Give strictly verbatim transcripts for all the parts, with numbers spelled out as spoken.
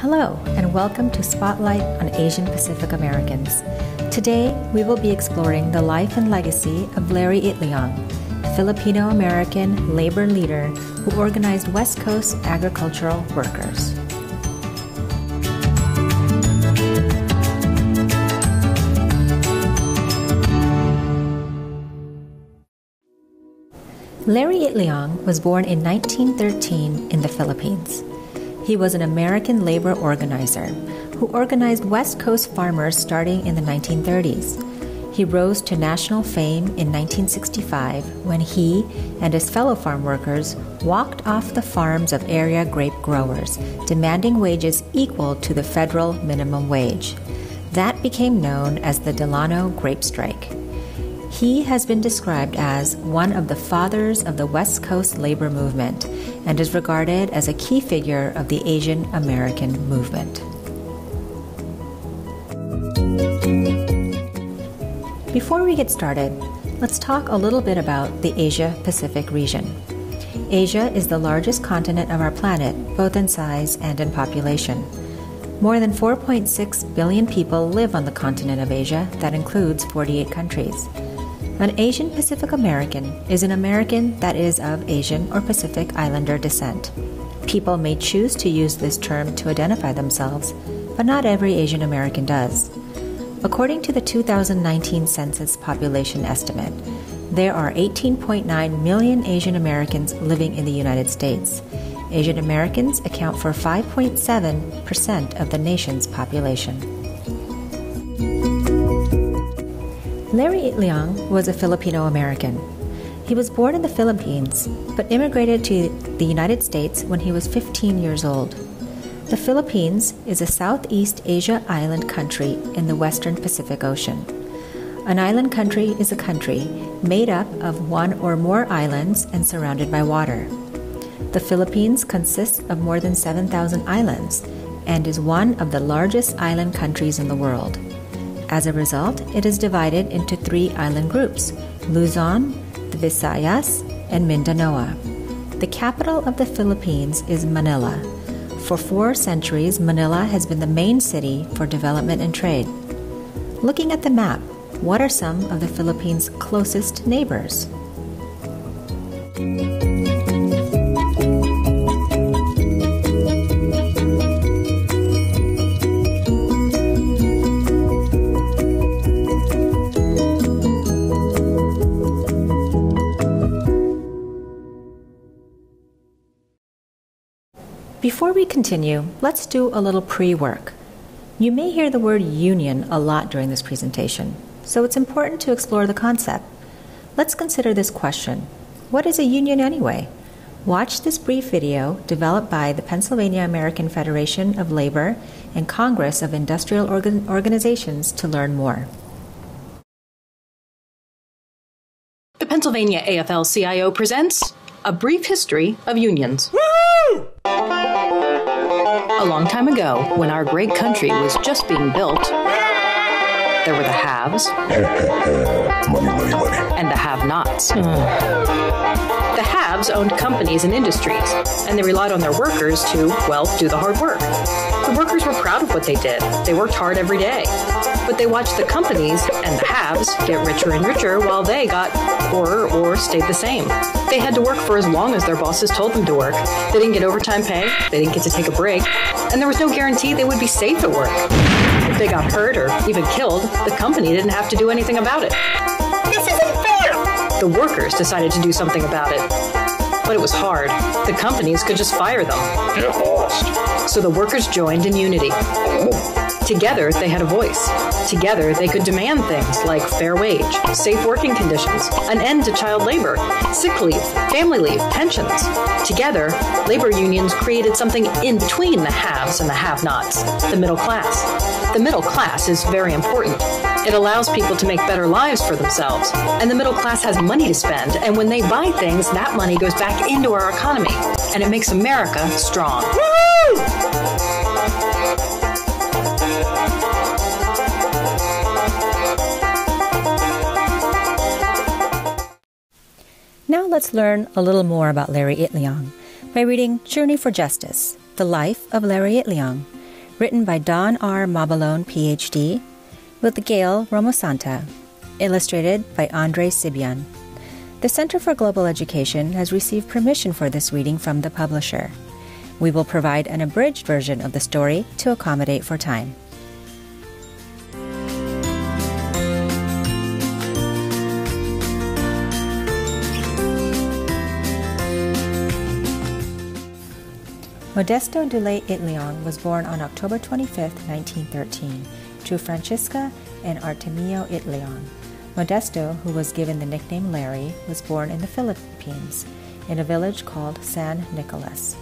Hello, and welcome to Spotlight on Asian Pacific Americans. Today, we will be exploring the life and legacy of Larry Itliong, a Filipino-American labor leader who organized West Coast agricultural workers. Larry Itliong was born in nineteen thirteen in the Philippines. He was an American labor organizer who organized West Coast farmers starting in the nineteen thirties. He rose to national fame in nineteen sixty-five when he and his fellow farm workers walked off the farms of area grape growers, demanding wages equal to the federal minimum wage. That became known as the Delano Grape Strike. He has been described as one of the fathers of the West Coast labor movement and is regarded as a key figure of the Asian American movement. Before we get started, let's talk a little bit about the Asia-Pacific region. Asia is the largest continent of our planet, both in size and in population. More than four point six billion people live on the continent of Asia, that includes forty-eight countries. An Asian Pacific American is an American that is of Asian or Pacific Islander descent. People may choose to use this term to identify themselves, but not every Asian American does. According to the two thousand nineteen Census population estimate, there are eighteen point nine million Asian Americans living in the United States. Asian Americans account for five point seven percent of the nation's population. Larry Itliong was a Filipino-American. He was born in the Philippines, but immigrated to the United States when he was fifteen years old. The Philippines is a Southeast Asia island country in the Western Pacific Ocean. An island country is a country made up of one or more islands and surrounded by water. The Philippines consists of more than seven thousand islands and is one of the largest island countries in the world. As a result, it is divided into three island groups: Luzon, the Visayas, and Mindanao. The capital of the Philippines is Manila. For four centuries, Manila has been the main city for development and trade. Looking at the map, what are some of the Philippines' closest neighbors? Before we continue, let's do a little pre-work. You may hear the word union a lot during this presentation, so it's important to explore the concept. Let's consider this question: what is a union anyway? Watch this brief video developed by the Pennsylvania American Federation of Labor and Congress of Industrial Organ- Organizations to learn more. The Pennsylvania A F L C I O presents A Brief History of Unions. Woo-hoo! A long time ago, when our great country was just being built, there were the haves money, money, money. and the have-nots. Mm. The haves owned companies and industries, and they relied on their workers to, well, do the hard work. The workers were proud of what they did. They worked hard every day. But they watched the companies and the haves get richer and richer while they got poorer or stayed the same. They had to work for as long as their bosses told them to work. They didn't get overtime pay. They didn't get to take a break. And there was no guarantee they would be safe at work. If they got hurt or even killed, the company didn't have to do anything about it. This isn't fair! The workers decided to do something about it. But it was hard. The companies could just fire them. They're lost. So the workers joined in unity. Together, they had a voice. Together, they could demand things like fair wage, safe working conditions, an end to child labor, sick leave, family leave, pensions. Together, labor unions created something in between the haves and the have-nots, the middle class. The middle class is very important. It allows people to make better lives for themselves. And the middle class has money to spend, and when they buy things, that money goes back into our economy, and it makes America strong. Woo-hoo! Now let's learn a little more about Larry Itliong by reading Journey for Justice, The Life of Larry Itliong, written by Don R. Mabalone, P H D, with Gail Romosanta, illustrated by Andre Sibyan. The Center for Global Education has received permission for this reading from the publisher. We will provide an abridged version of the story to accommodate for time. Modesto Dulay Itliong was born on October twenty-fifth, nineteen thirteen, to Francisca and Artemio Itliong. Modesto, who was given the nickname Larry, was born in the Philippines, in a village called San Nicolas.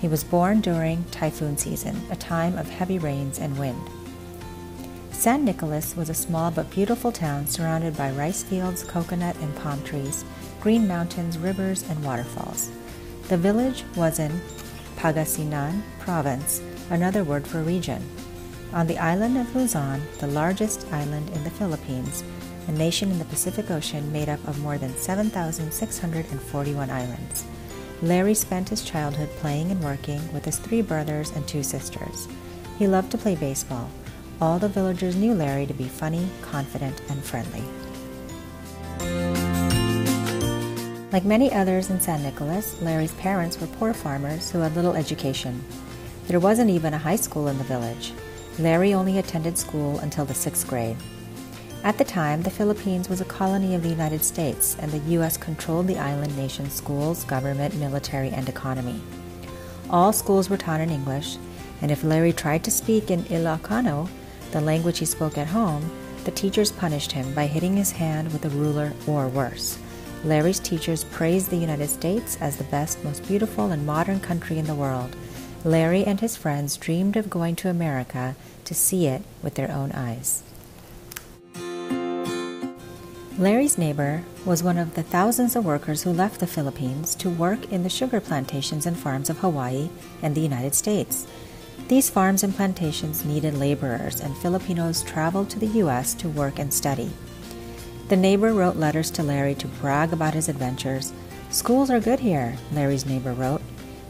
He was born during typhoon season, a time of heavy rains and wind. San Nicolas was a small but beautiful town surrounded by rice fields, coconut and palm trees, green mountains, rivers, and waterfalls. The village was in Pagasinan province, another word for region, on the island of Luzon, the largest island in the Philippines, a nation in the Pacific Ocean made up of more than seven thousand six hundred forty-one islands. Larry spent his childhood playing and working with his three brothers and two sisters. He loved to play baseball. All the villagers knew Larry to be funny, confident, and friendly. Like many others in San Nicolas, Larry's parents were poor farmers who had little education. There wasn't even a high school in the village. Larry only attended school until the sixth grade. At the time, the Philippines was a colony of the United States, and the U S controlled the island nation's schools, government, military, and economy. All schools were taught in English, and if Larry tried to speak in Ilocano, the language he spoke at home, the teachers punished him by hitting his hand with a ruler or worse. Larry's teachers praised the United States as the best, most beautiful, and modern country in the world. Larry and his friends dreamed of going to America to see it with their own eyes. Larry's neighbor was one of the thousands of workers who left the Philippines to work in the sugar plantations and farms of Hawaii and the United States. These farms and plantations needed laborers, and Filipinos traveled to the U S to work and study. The neighbor wrote letters to Larry to brag about his adventures. "Schools are good here," Larry's neighbor wrote.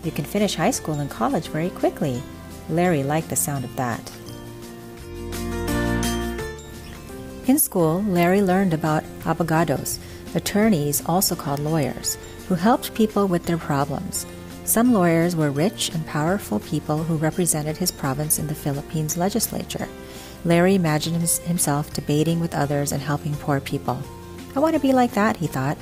"You can finish high school and college very quickly." Larry liked the sound of that. In school, Larry learned about abogados, attorneys also called lawyers, who helped people with their problems. Some lawyers were rich and powerful people who represented his province in the Philippines legislature. Larry imagined himself debating with others and helping poor people. "I want to be like that," he thought.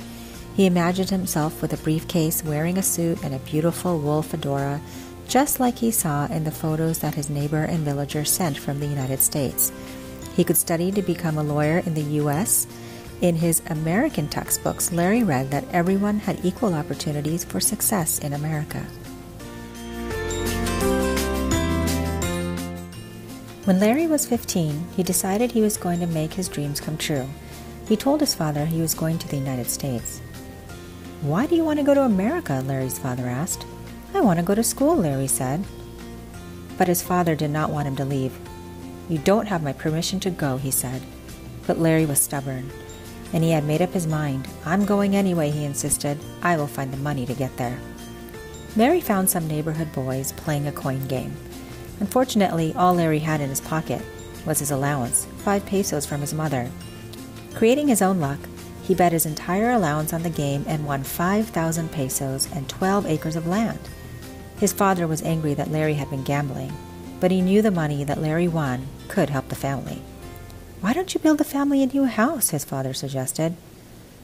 He imagined himself with a briefcase, wearing a suit and a beautiful wool fedora, just like he saw in the photos that his neighbor and villager sent from the United States. He could study to become a lawyer in the U S In his American textbooks, Larry read that everyone had equal opportunities for success in America. When Larry was fifteen, he decided he was going to make his dreams come true. He told his father he was going to the United States. "Why do you want to go to America?" Larry's father asked. "I want to go to school," Larry said. But his father did not want him to leave. "You don't have my permission to go," he said. But Larry was stubborn, and he had made up his mind. "I'm going anyway," he insisted. "I will find the money to get there." Larry found some neighborhood boys playing a coin game. Unfortunately, all Larry had in his pocket was his allowance, five pesos from his mother. Creating his own luck, he bet his entire allowance on the game and won five thousand pesos and twelve acres of land. His father was angry that Larry had been gambling, but he knew the money that Larry won could help the family. "Why don't you build the family a new house?" his father suggested.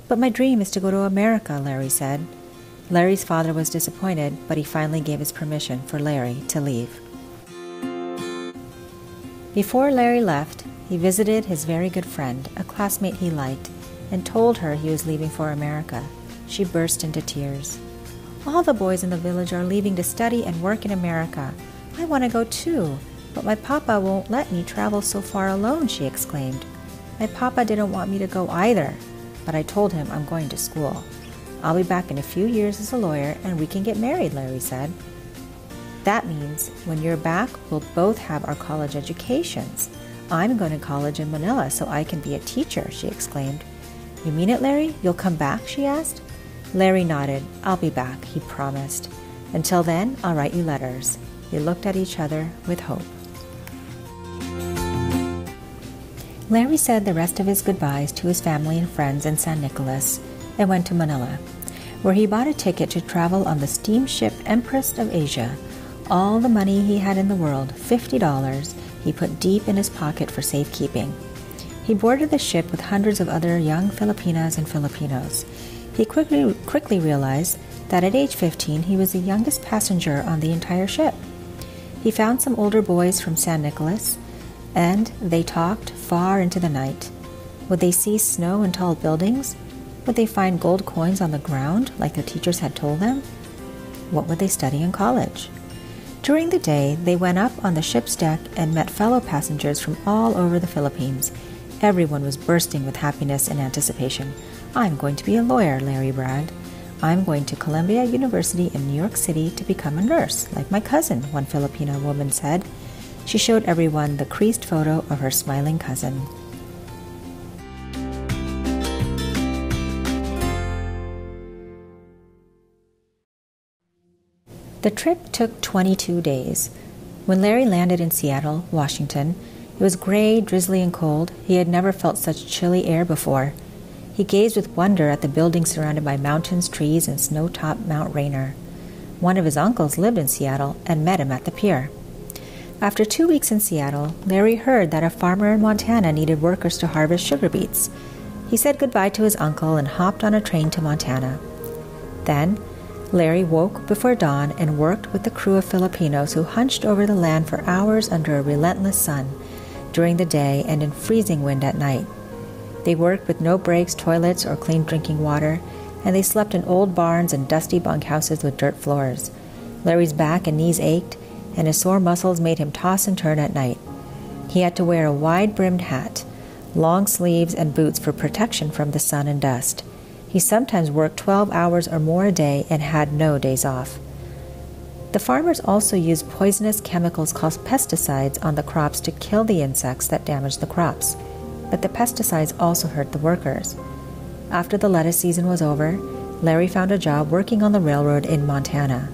"But my dream is to go to America," Larry said. Larry's father was disappointed, but he finally gave his permission for Larry to leave. Before Larry left, he visited his very good friend, a classmate he liked, and told her he was leaving for America. She burst into tears. "All the boys in the village are leaving to study and work in America. I want to go too, but my papa won't let me travel so far alone," she exclaimed. "My papa didn't want me to go either, but I told him I'm going to school. I'll be back in a few years as a lawyer and we can get married," Larry said. "That means when you're back, we'll both have our college educations. I'm going to college in Manila so I can be a teacher," she exclaimed. "You mean it, Larry? You'll come back?" she asked. Larry nodded. "I'll be back," he promised. "Until then, I'll write you letters." They looked at each other with hope. Larry said the rest of his goodbyes to his family and friends in San Nicolas and went to Manila, where he bought a ticket to travel on the steamship Empress of Asia. All the money he had in the world, fifty dollars, he put deep in his pocket for safekeeping. He boarded the ship with hundreds of other young Filipinas and Filipinos. He quickly, quickly realized that at age fifteen, he was the youngest passenger on the entire ship. He found some older boys from San Nicolas, and they talked far into the night. Would they see snow and tall buildings? Would they find gold coins on the ground, like their teachers had told them? What would they study in college? During the day, they went up on the ship's deck and met fellow passengers from all over the Philippines. Everyone was bursting with happiness and anticipation. I'm going to be a lawyer, Larry bragged. I'm going to Columbia University in New York City to become a nurse, like my cousin, one Filipino woman said. She showed everyone the creased photo of her smiling cousin. The trip took twenty-two days. When Larry landed in Seattle, Washington, it was gray, drizzly, and cold. He had never felt such chilly air before. He gazed with wonder at the buildings surrounded by mountains, trees, and snow-topped Mount Rainier. One of his uncles lived in Seattle and met him at the pier. After two weeks in Seattle, Larry heard that a farmer in Montana needed workers to harvest sugar beets. He said goodbye to his uncle and hopped on a train to Montana. Then, Larry woke before dawn and worked with the crew of Filipinos who hunched over the land for hours under a relentless sun, during the day and in freezing wind at night. They worked with no breaks, toilets, or clean drinking water, and they slept in old barns and dusty bunkhouses with dirt floors. Larry's back and knees ached, and his sore muscles made him toss and turn at night. He had to wear a wide-brimmed hat, long sleeves, and boots for protection from the sun and dust. He sometimes worked twelve hours or more a day and had no days off. The farmers also used poisonous chemicals called pesticides on the crops to kill the insects that damaged the crops. But the pesticides also hurt the workers. After the lettuce season was over, Larry found a job working on the railroad in Montana.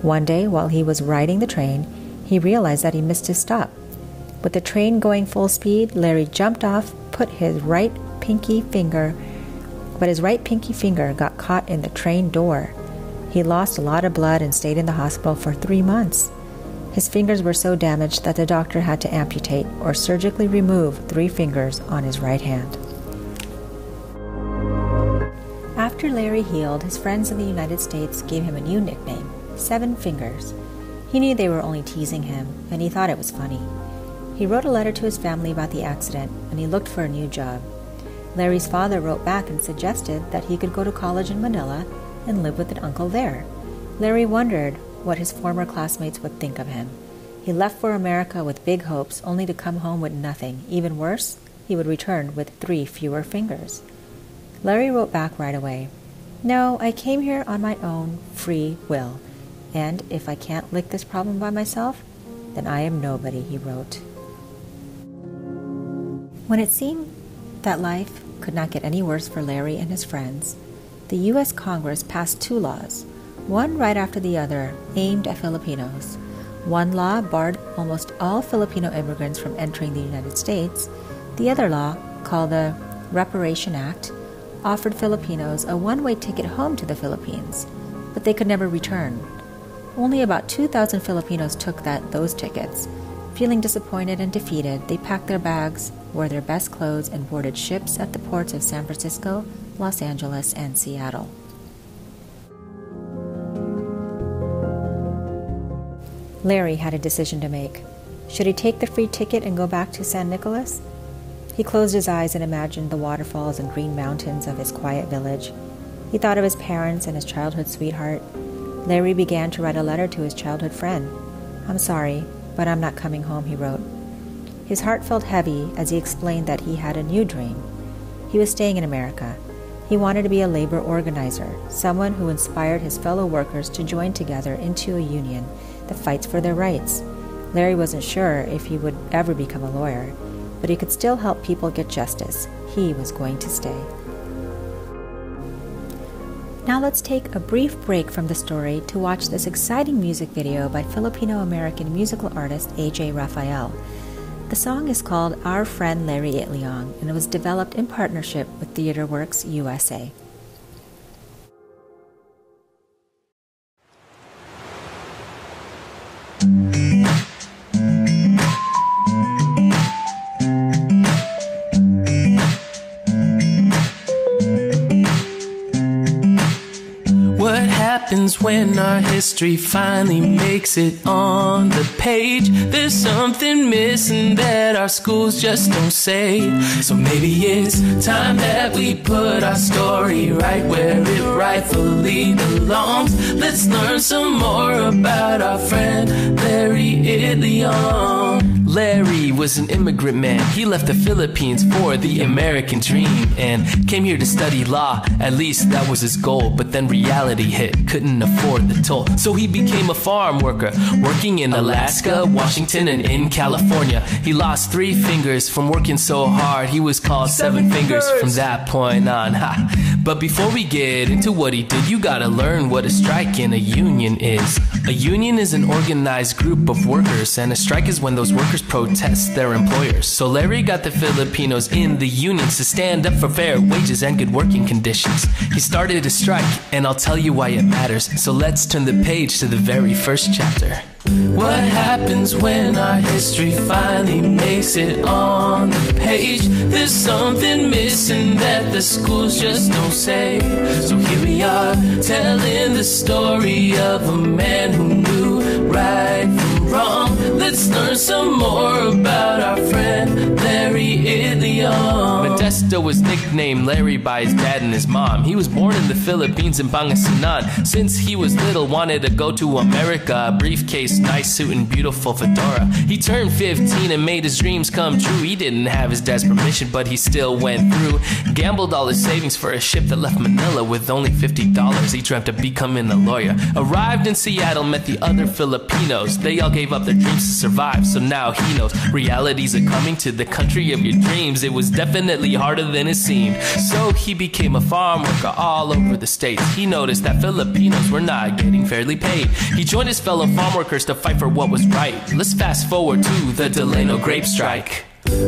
One day, while he was riding the train, he realized that he missed his stop. With the train going full speed, Larry jumped off, put his right pinky finger, but his right pinky finger got caught in the train door. He lost a lot of blood and stayed in the hospital for three months. His fingers were so damaged that the doctor had to amputate or surgically remove three fingers on his right hand. After Larry healed, his friends in the United States gave him a new nickname, Seven Fingers. He knew they were only teasing him, and he thought it was funny. He wrote a letter to his family about the accident, and he looked for a new job. Larry's father wrote back and suggested that he could go to college in Manila and live with an uncle there. Larry wondered what his former classmates would think of him. He left for America with big hopes, only to come home with nothing. Even worse, he would return with three fewer fingers. Larry wrote back right away. No, I came here on my own free will. And if I can't lick this problem by myself, then I am nobody, he wrote. When it seemed that life could not get any worse for Larry and his friends, the U S Congress passed two laws, one right after the other, aimed at Filipinos. One law barred almost all Filipino immigrants from entering the United States. The other law, called the Reparation Act, offered Filipinos a one-way ticket home to the Philippines, but they could never return. Only about two thousand Filipinos took that those tickets. Feeling disappointed and defeated, they packed their bags, wore their best clothes, and boarded ships at the ports of San Francisco, Los Angeles, and Seattle. Larry had a decision to make. Should he take the free ticket and go back to San Nicolas? He closed his eyes and imagined the waterfalls and green mountains of his quiet village. He thought of his parents and his childhood sweetheart. Larry began to write a letter to his childhood friend. I'm sorry, but I'm not coming home, he wrote. His heart felt heavy as he explained that he had a new dream. He was staying in America. He wanted to be a labor organizer, someone who inspired his fellow workers to join together into a union that fights for their rights. Larry wasn't sure if he would ever become a lawyer, but he could still help people get justice. He was going to stay. Now let's take a brief break from the story to watch this exciting music video by Filipino-American musical artist A J Rafael. The song is called Our Friend Larry Itliong, and it was developed in partnership with TheatreWorks U S A. When our history finally makes it on the page, there's something missing that our schools just don't say. So maybe it's time that we put our story right where it rightfully belongs. Let's learn some more about our friend Larry Itliong. Larry was an immigrant man. He left the Philippines for the American dream and came here to study law. At least that was his goal. But then reality hit, couldn't afford the toll. So he became a farm worker, working in Alaska, Washington, and in California. He lost three fingers from working so hard. He was called Seven, seven fingers. fingers from that point on. Ha. But before we get into what he did, you gotta learn what a strike and a union is. A union is an organized group of workers, and a strike is when those workers protest their employers. So Larry got the Filipinos in the unions to stand up for fair wages and good working conditions. He started a strike, and I'll tell you why it matters. So let's turn the page to the very first chapter. What happens when our history finally makes it on the page? There's something missing that the schools just don't say. So here we are, telling the story of a man who knew right from wrong. Let's learn some more about our friend Larry Itliong. Modesto was nicknamed Larry by his dad and his mom. He was born in the Philippines in Pagasinan. Since he was little, wanted to go to America. A briefcase, nice suit, and beautiful fedora. He turned fifteen and made his dreams come true. He didn't have his dad's permission, but he still went through. Gambled all his savings for a ship that left Manila with only fifty dollars. He dreamt of becoming a lawyer. Arrived in Seattle, met the other Filipinos. They all gave up their dreams to survive, so now he knows realities are coming to the country of your dreams. It was definitely harder than it seemed. So he became a farm worker all over the states. He noticed that Filipinos were not getting fairly paid. He joined his fellow farm workers to fight for what was right. Let's fast forward to the Delano Grape Strike.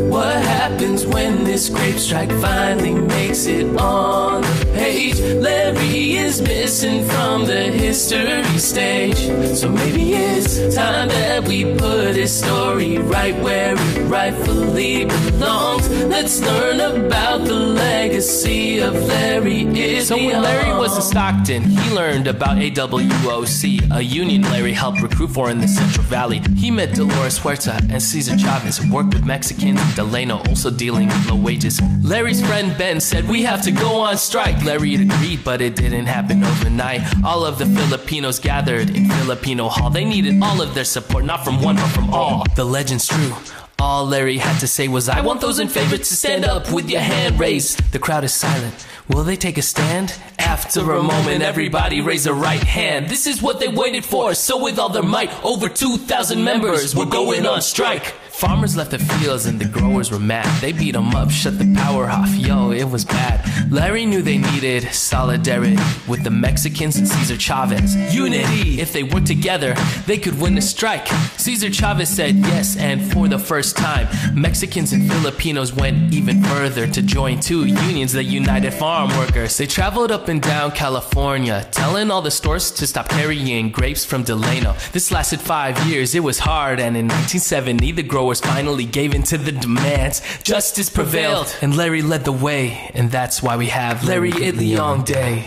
What happens when this grape strike finally makes it on the page? Larry is missing from the history stage. So maybe it's time that we put his story right where it rightfully belongs. Let's learn about the legacy of Larry Itliong. So when Larry was in Stockton, he learned about A W O C, a union Larry helped recruit for in the Central Valley. He met Dolores Huerta and Cesar Chavez, who worked with Mexicans. Delano also dealing with low wages. Larry's friend Ben said, "We have to go on strike." Larry agreed, but it didn't happen overnight. All of the Filipinos gathered in Filipino Hall. They needed all of their support, not from one, but from all. The legend's true. All Larry had to say was, "I want those in favor to stand up with your hand raised." The crowd is silent. Will they take a stand? After a moment, everybody raised a right hand. This is what they waited for. So with all their might, over two thousand members were going on strike. Farmers left the fields and the growers were mad. They beat them up, shut the power off. Yo, it was bad. Larry knew they needed solidarity with the Mexicans and Cesar Chavez. Unity! If they worked together, they could win the strike. Cesar Chavez said yes, and for the first time, Mexicans and Filipinos went even further to join two unions, the United Farm Workers. They traveled up and down California, telling all the stores to stop carrying grapes from Delano. This lasted five years. It was hard, and in nineteen seventy, the growers finally gave in to the demands. Justice prevailed, and Larry led the way, and that's why we have Larry Itliong Day.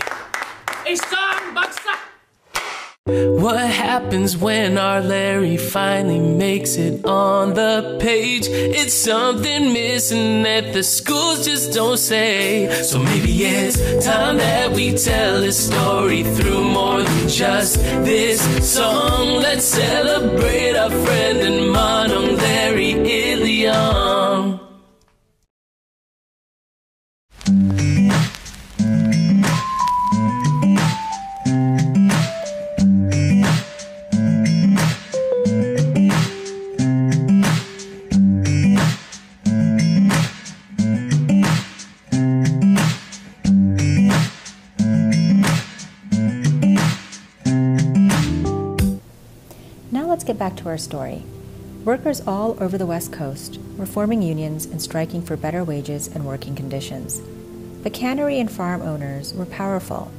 What happens when our Larry finally makes it on the page? It's something missing that the schools just don't say. So maybe it's time that we tell a story through more than just this song. Let's celebrate our friend and modern Larry Itliong. Get back to our story. Workers all over the West Coast were forming unions and striking for better wages and working conditions. But cannery and farm owners were powerful,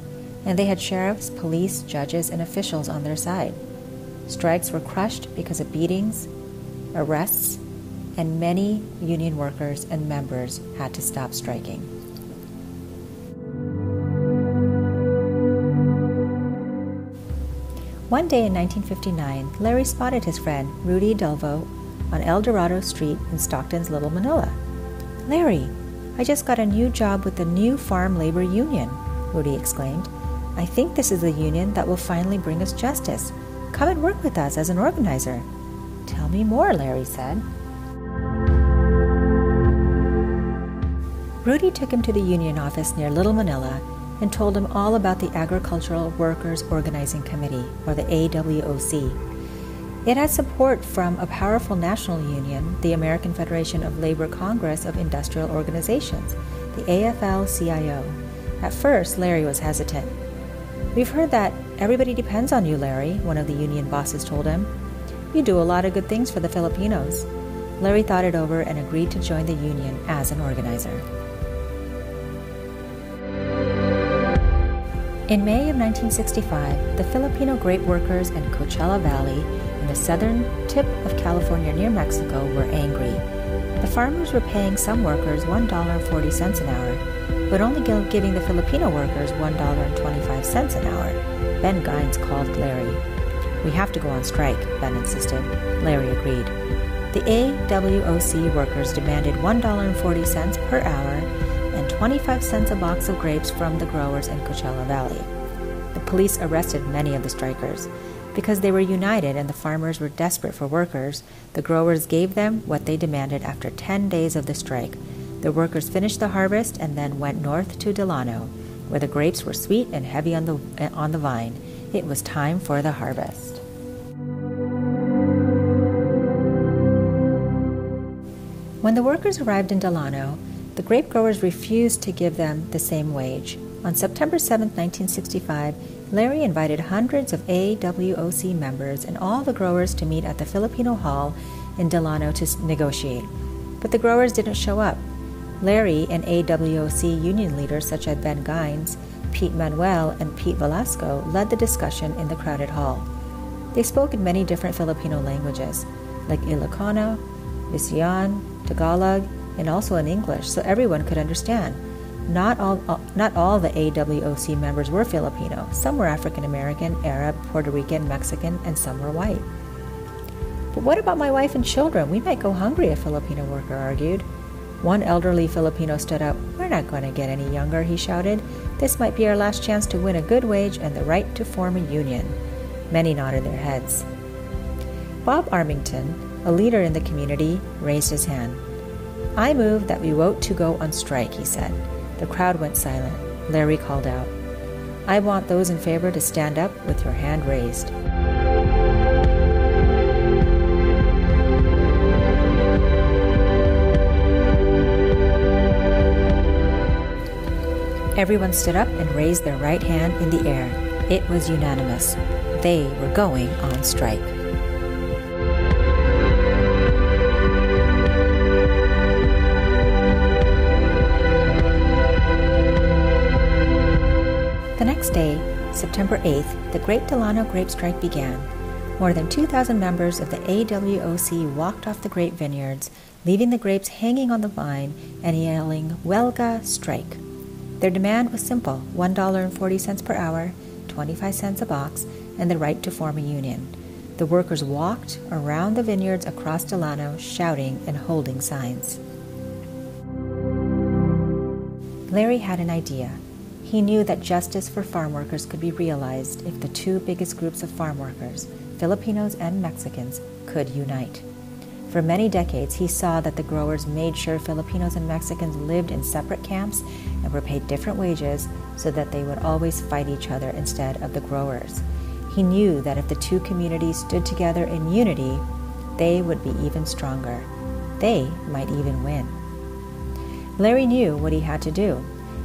and they had sheriffs, police, judges, and officials on their side. Strikes were crushed because of beatings, arrests, and many union workers and members had to stop striking. One day in nineteen fifty-nine, Larry spotted his friend, Rudy Delvo, on El Dorado Street in Stockton's Little Manila. "Larry, I just got a new job with the new Farm Labor Union," Rudy exclaimed. "I think this is the union that will finally bring us justice. Come and work with us as an organizer." "Tell me more," Larry said. Rudy took him to the union office near Little Manila and told him all about the Agricultural Workers Organizing Committee, or the A W O C. It had support from a powerful national union, the American Federation of Labor Congress of Industrial Organizations, the A F L C I O. At first, Larry was hesitant. "We've heard that everybody depends on you, Larry," one of the union bosses told him. "You do a lot of good things for the Filipinos." Larry thought it over and agreed to join the union as an organizer. In May of nineteen sixty-five, the Filipino grape workers in Coachella Valley in the southern tip of California near Mexico were angry. The farmers were paying some workers one dollar and forty cents an hour, but only giving the Filipino workers one dollar and twenty-five cents an hour. Ben Gines called Larry. "We have to go on strike," Ben insisted. Larry agreed. The A W O C workers demanded one dollar and forty cents per hour and twenty-five cents a box of grapes from the growers in Coachella Valley. The police arrested many of the strikers. Because they were united and the farmers were desperate for workers, the growers gave them what they demanded after ten days of the strike. The workers finished the harvest and then went north to Delano, where the grapes were sweet and heavy on the, on the vine. It was time for the harvest. When the workers arrived in Delano, the grape growers refused to give them the same wage. On September seventh, nineteen sixty-five, Larry invited hundreds of A W O C members and all the growers to meet at the Filipino Hall in Delano to negotiate. But the growers didn't show up. Larry and A W O C union leaders such as Ben Gines, Pete Manuel, and Pete Velasco led the discussion in the crowded hall. They spoke in many different Filipino languages, like Ilocano, Visayan, Tagalog, and also in English, so everyone could understand. Not all, not all the A W O C members were Filipino. Some were African-American, Arab, Puerto Rican, Mexican, and some were white. "But what about my wife and children? We might go hungry," a Filipino worker argued. One elderly Filipino stood up. "We're not going to get any younger," he shouted. "This might be our last chance to win a good wage and the right to form a union." Many nodded their heads. Bob Armington, a leader in the community, raised his hand. "I move that we vote to go on strike," he said. The crowd went silent. Larry called out, "I want those in favor to stand up with your hand raised." Everyone stood up and raised their right hand in the air. It was unanimous. They were going on strike. The next day, September eighth, the Great Delano Grape Strike began. More than two thousand members of the A W O C walked off the grape vineyards, leaving the grapes hanging on the vine and yelling, "Huelga strike!" Their demand was simple, one dollar and forty cents per hour, twenty-five cents a box, and the right to form a union. The workers walked around the vineyards across Delano, shouting and holding signs. Larry had an idea. He knew that justice for farm workers could be realized if the two biggest groups of farm workers, Filipinos and Mexicans, could unite. For many decades, he saw that the growers made sure Filipinos and Mexicans lived in separate camps and were paid different wages so that they would always fight each other instead of the growers. He knew that if the two communities stood together in unity, they would be even stronger. They might even win. Larry knew what he had to do.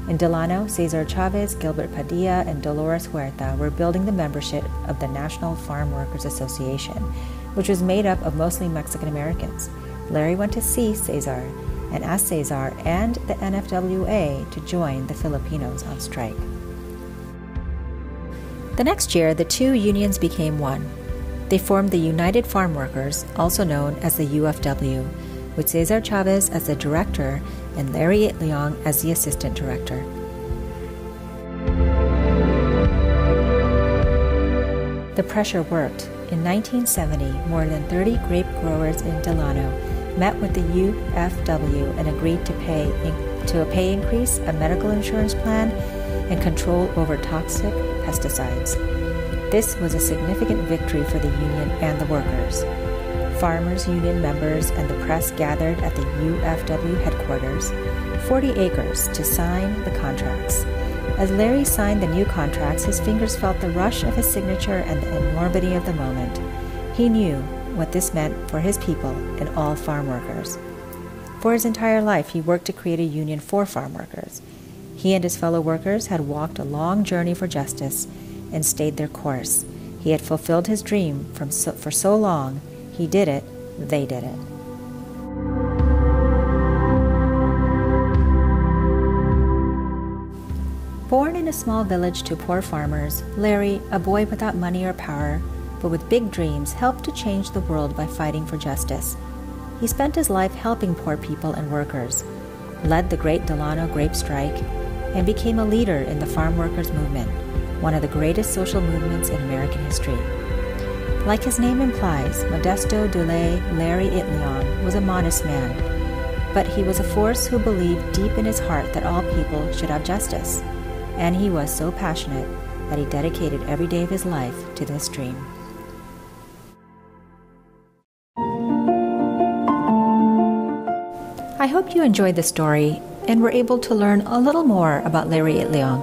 In Delano, Cesar Chavez, Gilbert Padilla, and Dolores Huerta were building the membership of the National Farm Workers Association, which was made up of mostly Mexican Americans. Larry went to see Cesar and asked Cesar and the N F W A to join the Filipinos on strike. The next year, the two unions became one. They formed the United Farm Workers, also known as the U F W, with Cesar Chavez as the director and Larry Itliong as the assistant director. The pressure worked. In nineteen seventy, more than thirty grape growers in Delano met with the U F W and agreed to, pay in to a pay increase, a medical insurance plan, and control over toxic pesticides. This was a significant victory for the union and the workers. Farmers union members and the press gathered at the U F W headquarters, forty acres, to sign the contracts. As Larry signed the new contracts, his fingers felt the rush of his signature and the enormity of the moment. He knew what this meant for his people and all farm workers. For his entire life, he worked to create a union for farm workers. He and his fellow workers had walked a long journey for justice and stayed their course. He had fulfilled his dream from so, for so long. He did it, they did it. Born in a small village to poor farmers, Larry, a boy without money or power, but with big dreams, helped to change the world by fighting for justice. He spent his life helping poor people and workers, led the Great Delano Grape Strike, and became a leader in the farm workers movement, one of the greatest social movements in American history. Like his name implies, Modesto Dulay Larry Itliong was a modest man, but he was a force who believed deep in his heart that all people should have justice, and he was so passionate that he dedicated every day of his life to this dream. I hope you enjoyed the story and were able to learn a little more about Larry Itliong.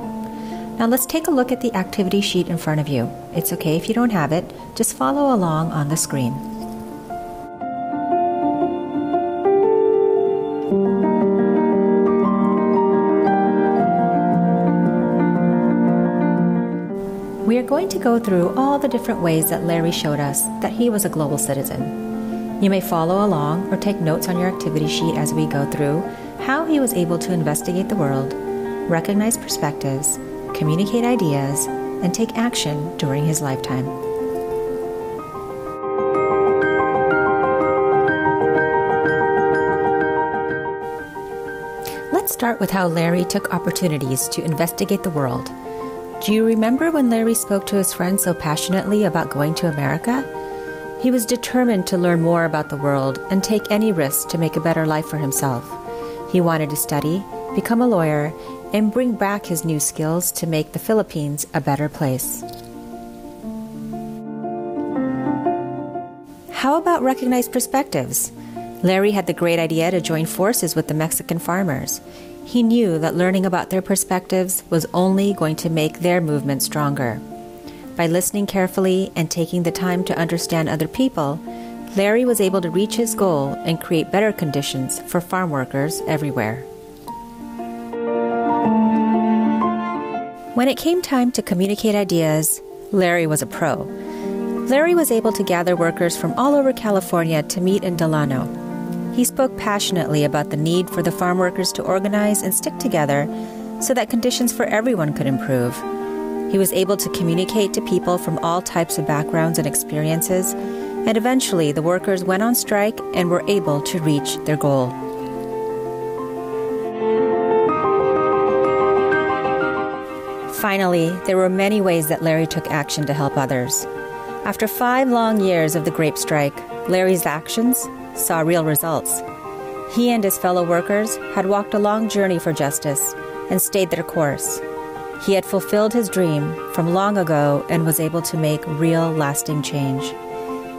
Now let's take a look at the activity sheet in front of you. It's okay if you don't have it, just follow along on the screen. We are going to go through all the different ways that Larry showed us that he was a global citizen. You may follow along or take notes on your activity sheet as we go through how he was able to investigate the world, recognize perspectives, communicate ideas, and take action during his lifetime. Let's start with how Larry took opportunities to investigate the world. Do you remember when Larry spoke to his friends so passionately about going to America? He was determined to learn more about the world and take any risks to make a better life for himself. He wanted to study, become a lawyer, and bring back his new skills to make the Philippines a better place. How about recognized perspectives? Larry had the great idea to join forces with the Mexican farmers. He knew that learning about their perspectives was only going to make their movement stronger. By listening carefully and taking the time to understand other people, Larry was able to reach his goal and create better conditions for farm workers everywhere. When it came time to communicate ideas, Larry was a pro. Larry was able to gather workers from all over California to meet in Delano. He spoke passionately about the need for the farm workers to organize and stick together so that conditions for everyone could improve. He was able to communicate to people from all types of backgrounds and experiences, and eventually the workers went on strike and were able to reach their goal. Finally, there were many ways that Larry took action to help others. After five long years of the grape strike, Larry's actions saw real results. He and his fellow workers had walked a long journey for justice and stayed their course. He had fulfilled his dream from long ago and was able to make real, lasting change.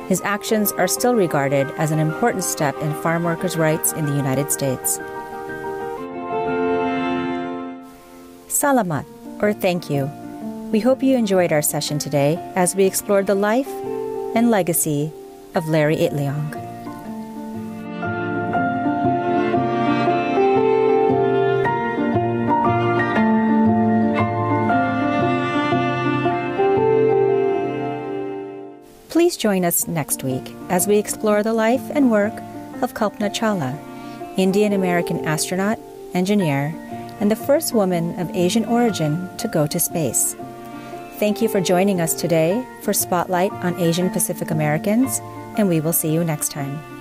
His actions are still regarded as an important step in farm workers' rights in the United States. Salamat, or thank you. We hope you enjoyed our session today as we explored the life and legacy of Larry Itliong. Please join us next week as we explore the life and work of Kalpana Chawla, Indian-American astronaut, engineer, and the first woman of Asian origin to go to space. Thank you for joining us today for Spotlight on Asian Pacific Americans, and we will see you next time.